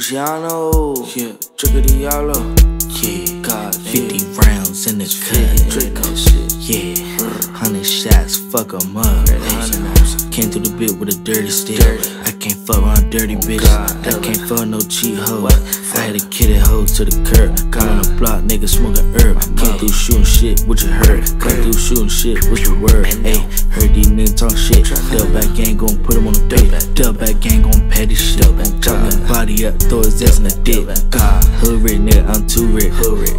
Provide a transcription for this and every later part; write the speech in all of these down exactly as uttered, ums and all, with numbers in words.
Luciano, yeah, Trickity Yala, yeah, God, fifty yeah. rounds in the cut, Draco shit, yeah, hundred shots, fuck 'em up. Came through the bit with a dirty stick. I can't fuck around dirty bitch. I can't fuck no cheat hoe. I had a kitty hoe to the curb. Caught on the block, nigga smoking herb. Came through shooting shit, what you heard? Came through shooting shit, what's the word? Ayy, heard these niggas talk shit. Dubback gang gon' put him on the dirt. Dubback gang gon' petty shit. Chop that body up, throw his ass in the dick. God, hood rich nigga, I'm too rich.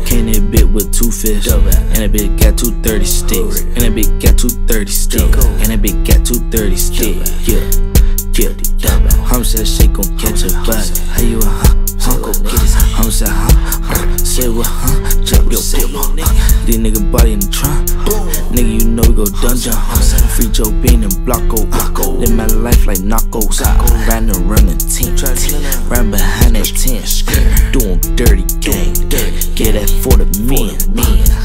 Came in a bit with two fish. And a bitch got two thirty sticks. And a bitch got two thirty sticks. And a bitch got two thirty sticks. Yeah, yeah, Homicide shit gon' catch a body. How you a huh? Hunko get his homicide huh? Say what huh? Drop your pillow. This nigga body in the trunk. Nigga, you know we go dungeon. Free Joe Bean and Blocko. Live my life like Knockos. Riding around the tent. Riding behind that tent. Doing dirty, doing dirty. Get that for the men.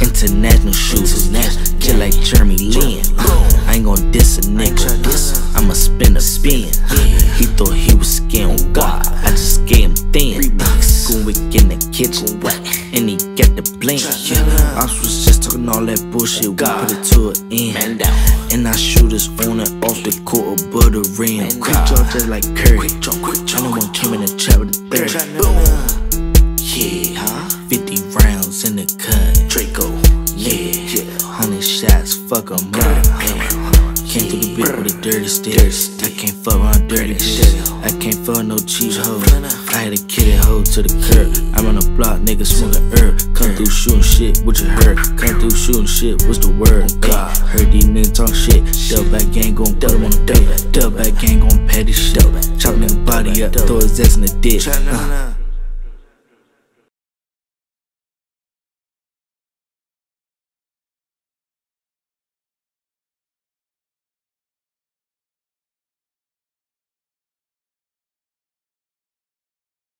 International shoes. Get like Jeremy Lin. I ain't gon' diss a nigga. I'ma spin a spin. He thought he was skin wide. I just gave him thin. Scoot in the kitchen. And he got the blame. I was just talking all that bullshit. We put it to an end. And I shoot us on and off the court above the rim. Quick draw just like Curry. I know one came in the trap with a thirty. Yeah, fifty rounds in the cut. Draco, yeah, hundred shots, fuck 'em up. Came through the bit with a dirty stick. I can't fuck around dirty bitch. I can't fuck no cheap hoe. I had a kitty hoe to the curb. I'm on the block, nigga smoking herb. Come through shooting shit, what you heard? Come through shooting shit, what's the word? God, heard these niggas talk shit. Dubback gang gon' put 'em on the dirt. Dubback gang gon' petty shit. Chop nigga body up, throw his ass in the ditch. Uh.